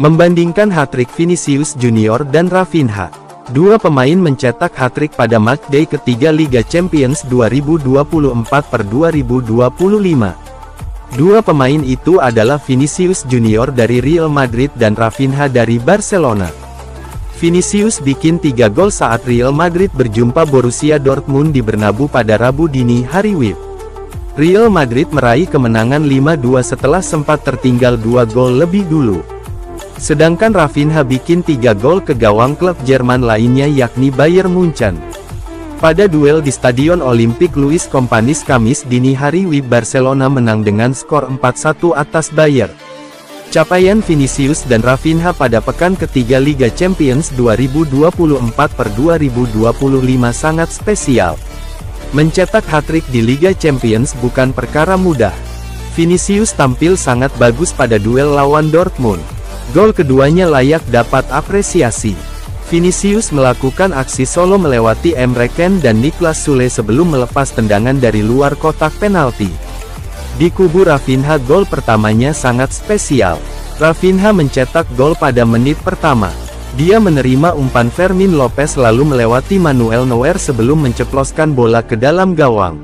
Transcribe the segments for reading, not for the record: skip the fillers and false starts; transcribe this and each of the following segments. Membandingkan hat-trick Vinicius Junior dan Raphinha, dua pemain mencetak hat-trick pada matchday ketiga Liga Champions 2024-2025. Dua pemain itu adalah Vinicius Junior dari Real Madrid dan Raphinha dari Barcelona. Vinicius bikin 3 gol saat Real Madrid berjumpa Borussia Dortmund di Bernabeu pada Rabu dini hari WIB. Real Madrid meraih kemenangan 5-2 setelah sempat tertinggal 2 gol lebih dulu. Sedangkan Raphinha bikin 3 gol ke gawang klub Jerman lainnya yakni Bayern Munchen. Pada duel di Stadion Olimpik Luis Companys Kamis dini hari WIB, Barcelona menang dengan skor 4-1 atas Bayern. Capaian Vinicius dan Raphinha pada pekan ketiga Liga Champions 2024-2025 sangat spesial. Mencetak hat-trick di Liga Champions bukan perkara mudah. Vinicius tampil sangat bagus pada duel lawan Dortmund. Gol keduanya layak dapat apresiasi. Vinicius melakukan aksi solo melewati Emre Can dan Niklas Sule sebelum melepas tendangan dari luar kotak penalti. Di kubu Raphinha, gol pertamanya sangat spesial. Raphinha mencetak gol pada menit pertama. Dia menerima umpan Fermin Lopez lalu melewati Manuel Neuer sebelum menceploskan bola ke dalam gawang.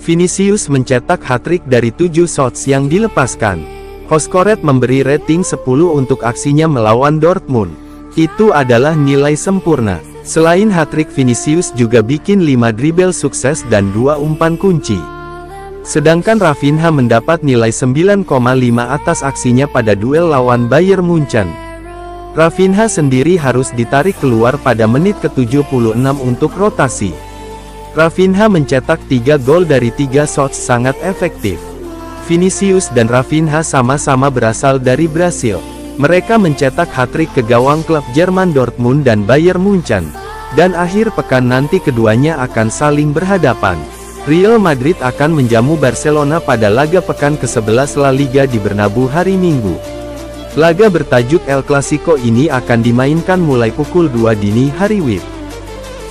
Vinicius mencetak hat-trick dari 7 shots yang dilepaskan. Hoskoret memberi rating 10 untuk aksinya melawan Dortmund. Itu adalah nilai sempurna. Selain hat-trick, Vinicius juga bikin 5 dribel sukses dan 2 umpan kunci. Sedangkan Raphinha mendapat nilai 9,5 atas aksinya pada duel lawan Bayern Munchen. Raphinha sendiri harus ditarik keluar pada menit ke-76 untuk rotasi. Raphinha mencetak 3 gol dari 3 shots sangat efektif. Vinicius dan Raphinha sama-sama berasal dari Brasil. Mereka mencetak hat-trick ke gawang klub Jerman Dortmund dan Bayern Munchen. Dan akhir pekan nanti keduanya akan saling berhadapan. Real Madrid akan menjamu Barcelona pada laga pekan ke-11 La Liga di Bernabeu hari Minggu. Laga bertajuk El Clasico ini akan dimainkan mulai pukul 2 dini hari WIB.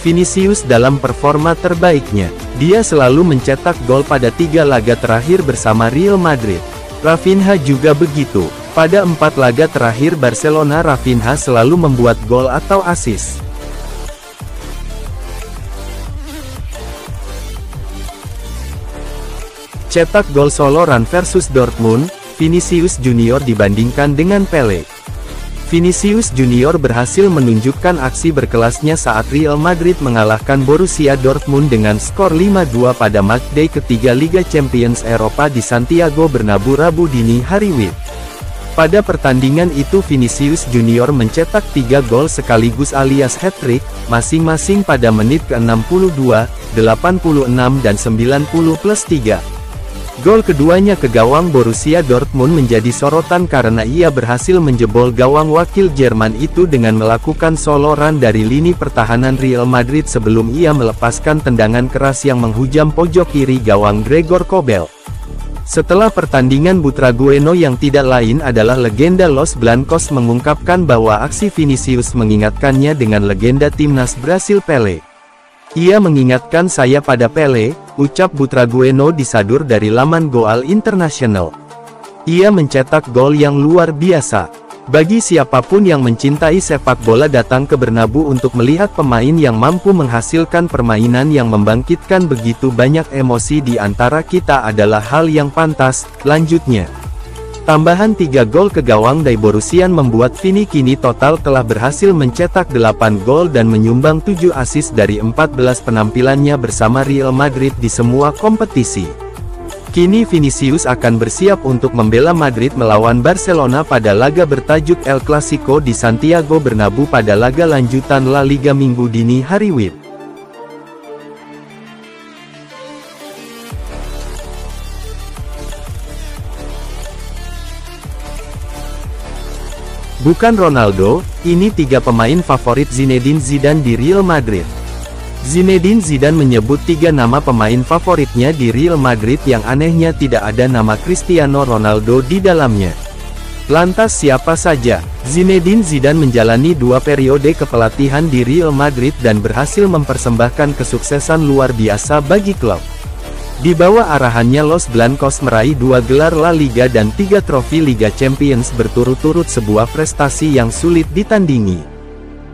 Vinicius dalam performa terbaiknya. Dia selalu mencetak gol pada 3 laga terakhir bersama Real Madrid. Raphinha juga begitu. Pada 4 laga terakhir Barcelona, Raphinha selalu membuat gol atau assist. Cetak gol solo run versus Dortmund, Vinicius Junior dibandingkan dengan Pele. Vinicius Junior berhasil menunjukkan aksi berkelasnya saat Real Madrid mengalahkan Borussia Dortmund dengan skor 5-2 pada matchday ketiga Liga Champions Eropa di Santiago Bernabéu Rabu dini hari WIB. Pada pertandingan itu Vinicius Junior mencetak 3 gol sekaligus alias hat-trick, masing-masing pada menit ke-62, 86 dan 90+3. Gol keduanya ke gawang Borussia Dortmund menjadi sorotan karena ia berhasil menjebol gawang wakil Jerman itu dengan melakukan solo run dari lini pertahanan Real Madrid sebelum ia melepaskan tendangan keras yang menghujam pojok kiri gawang Gregor Kobel. Setelah pertandingan, Butragueño yang tidak lain adalah legenda Los Blancos mengungkapkan bahwa aksi Vinicius mengingatkannya dengan legenda timnas Brasil Pele. "Ia mengingatkan saya pada Pele," ucap Butragueño disadur dari laman Goal International. "Ia mencetak gol yang luar biasa. Bagi siapapun yang mencintai sepak bola datang ke Bernabeu untuk melihat pemain yang mampu menghasilkan permainan yang membangkitkan begitu banyak emosi di antara kita adalah hal yang pantas," lanjutnya. Tambahan 3 gol ke gawang Daiborusian membuat Vini kini total telah berhasil mencetak 8 gol dan menyumbang 7 assist dari 14 penampilannya bersama Real Madrid di semua kompetisi. Kini Vinicius akan bersiap untuk membela Madrid melawan Barcelona pada laga bertajuk El Clasico di Santiago Bernabéu pada laga lanjutan La Liga Minggu dini hari WIB. Bukan Ronaldo, ini 3 pemain favorit Zinedine Zidane di Real Madrid. Zinedine Zidane menyebut 3 nama pemain favoritnya di Real Madrid yang anehnya tidak ada nama Cristiano Ronaldo di dalamnya. Lantas siapa saja? Zinedine Zidane menjalani 2 periode kepelatihan di Real Madrid dan berhasil mempersembahkan kesuksesan luar biasa bagi klub. Di bawah arahannya Los Blancos meraih 2 gelar La Liga dan 3 trofi Liga Champions berturut-turut, sebuah prestasi yang sulit ditandingi.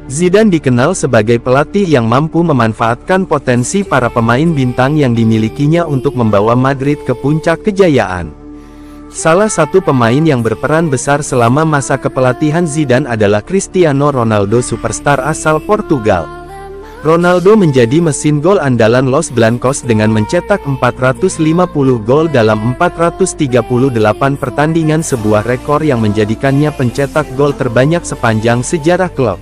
Zidane dikenal sebagai pelatih yang mampu memanfaatkan potensi para pemain bintang yang dimilikinya untuk membawa Madrid ke puncak kejayaan. Salah satu pemain yang berperan besar selama masa kepelatihan Zidane adalah Cristiano Ronaldo, superstar asal Portugal. Ronaldo menjadi mesin gol andalan Los Blancos dengan mencetak 450 gol dalam 438 pertandingan, sebuah rekor yang menjadikannya pencetak gol terbanyak sepanjang sejarah klub.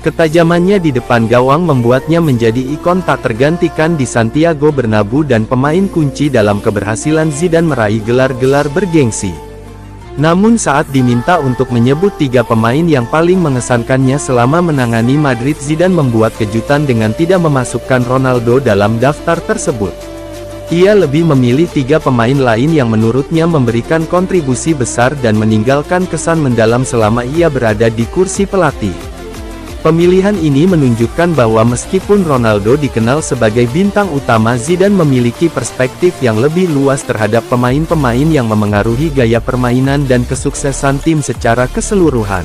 Ketajamannya di depan gawang membuatnya menjadi ikon tak tergantikan di Santiago Bernabéu dan pemain kunci dalam keberhasilan Zidane meraih gelar-gelar bergengsi. Namun saat diminta untuk menyebut 3 pemain yang paling mengesankannya selama menangani Madrid, Zidane membuat kejutan dengan tidak memasukkan Ronaldo dalam daftar tersebut. Ia lebih memilih 3 pemain lain yang menurutnya memberikan kontribusi besar dan meninggalkan kesan mendalam selama ia berada di kursi pelatih. Pemilihan ini menunjukkan bahwa meskipun Ronaldo dikenal sebagai bintang utama, Zidane memiliki perspektif yang lebih luas terhadap pemain-pemain yang memengaruhi gaya permainan dan kesuksesan tim secara keseluruhan.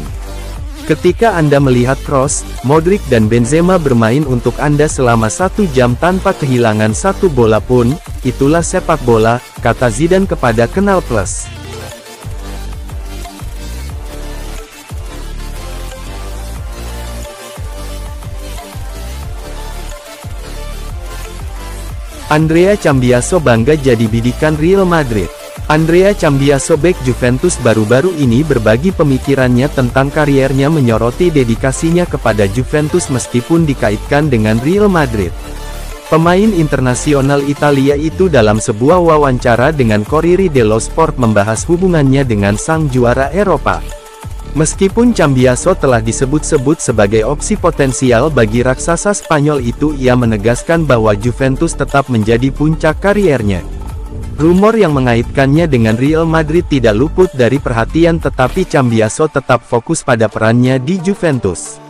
Ketika Anda melihat Kroos, Modric dan Benzema bermain untuk Anda selama 1 jam tanpa kehilangan 1 bola pun, itulah sepak bola, kata Zidane kepada Canal+. Andrea Cambiaso bangga jadi bidikan Real Madrid. Andrea Cambiaso, bek Juventus, baru-baru ini berbagi pemikirannya tentang kariernya, menyoroti dedikasinya kepada Juventus meskipun dikaitkan dengan Real Madrid. Pemain internasional Italia itu dalam sebuah wawancara dengan Corriere dello Sport membahas hubungannya dengan sang juara Eropa. Meskipun Cambiaso telah disebut-sebut sebagai opsi potensial bagi raksasa Spanyol itu, ia menegaskan bahwa Juventus tetap menjadi puncak kariernya. Rumor yang mengaitkannya dengan Real Madrid tidak luput dari perhatian, tetapi Cambiaso tetap fokus pada perannya di Juventus.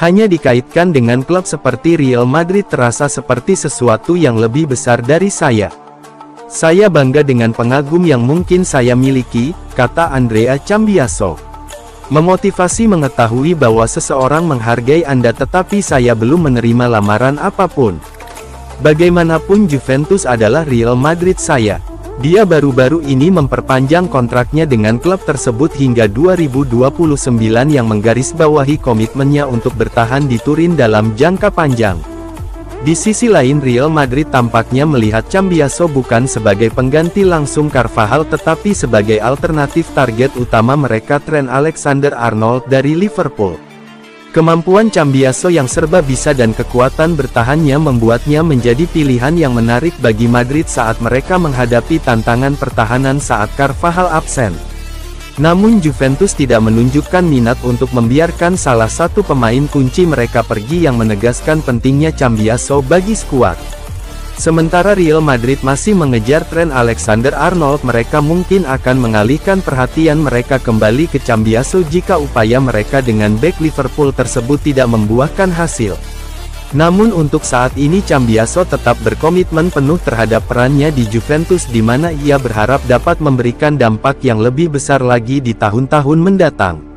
Hanya dikaitkan dengan klub seperti Real Madrid terasa seperti sesuatu yang lebih besar dari saya. Saya bangga dengan pengagum yang mungkin saya miliki, kata Andrea Cambiaso. Memotivasi mengetahui bahwa seseorang menghargai Anda, tetapi saya belum menerima lamaran apapun. Bagaimanapun Juventus adalah Real Madrid saya. Dia baru-baru ini memperpanjang kontraknya dengan klub tersebut hingga 2029 yang menggarisbawahi komitmennya untuk bertahan di Turin dalam jangka panjang. Di sisi lain, Real Madrid tampaknya melihat Cambiaso bukan sebagai pengganti langsung Carvajal tetapi sebagai alternatif target utama mereka Trent Alexander-Arnold dari Liverpool. Kemampuan Cambiaso yang serba bisa dan kekuatan bertahannya membuatnya menjadi pilihan yang menarik bagi Madrid saat mereka menghadapi tantangan pertahanan saat Carvajal absen. Namun Juventus tidak menunjukkan minat untuk membiarkan salah satu pemain kunci mereka pergi, yang menegaskan pentingnya Cambiaso bagi skuad. Sementara Real Madrid masih mengejar Trent Alexander-Arnold, mereka mungkin akan mengalihkan perhatian mereka kembali ke Cambiaso jika upaya mereka dengan bek Liverpool tersebut tidak membuahkan hasil. Namun untuk saat ini Cambiaso tetap berkomitmen penuh terhadap perannya di Juventus, di mana ia berharap dapat memberikan dampak yang lebih besar lagi di tahun-tahun mendatang.